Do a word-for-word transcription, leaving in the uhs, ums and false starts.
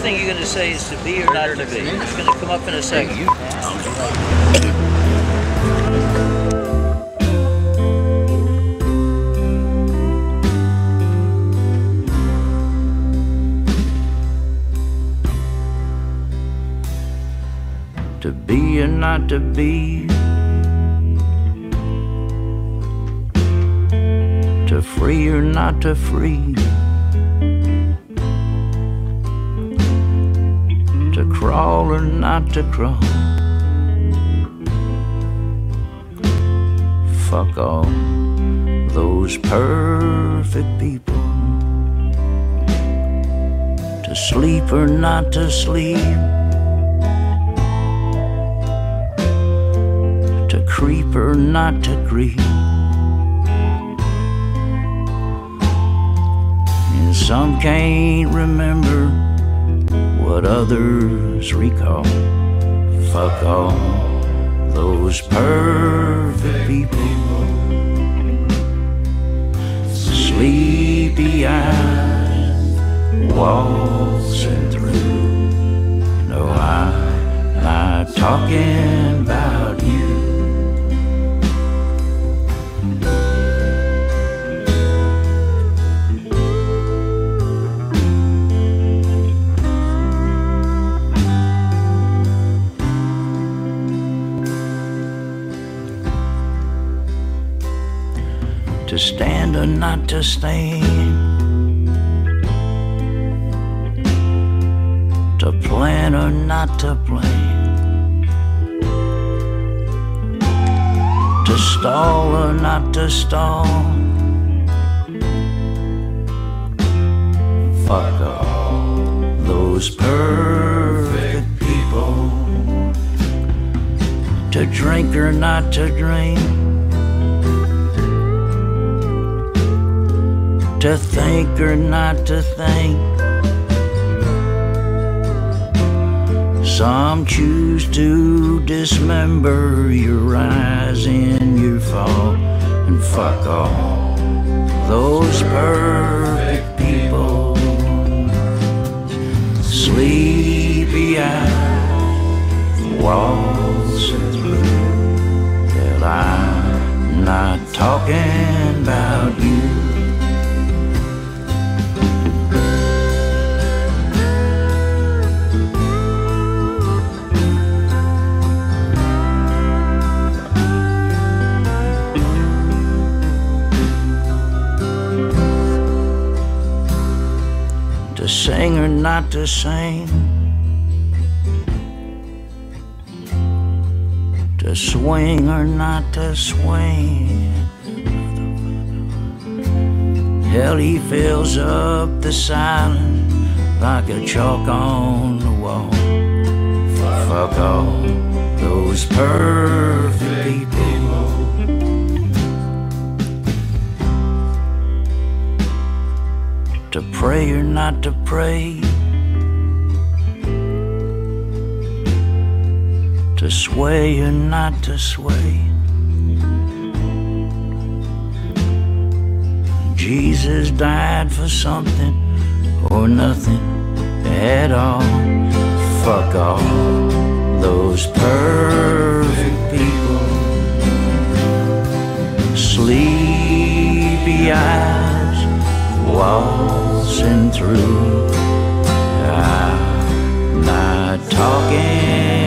first thing you're going to say is to be or not to be. It's going to come up in a second. To be or not to be, to free or not to free, to crawl or not to crawl, fuck all those perfect people, to sleep or not to sleep, to creep or not to creep. And some can't remember what others recall. Fuck all those perfect people. Sleepy eyes waltzing through. No, I'm not talking about you. To stand or not to stand, to plan or not to plan, to stall or not to stall, fuck all those perfect people, to drink or not to drink, to think or not to think. Some choose to dismember your rise and your fall, and fuck all those perfect people. Sleepy eyes waltzing through. Well, I'm not talking about you. To sing or not to sing, to swing or not to swing. Hell, he fills up the silence like a chalk on the wall. Fuck all those perfect people. To pray or not to pray, to sway or not to sway. Jesus died for something or nothing at all. Fuck all those perfect people. Sleepy eyes waltzing through. I'm not talking.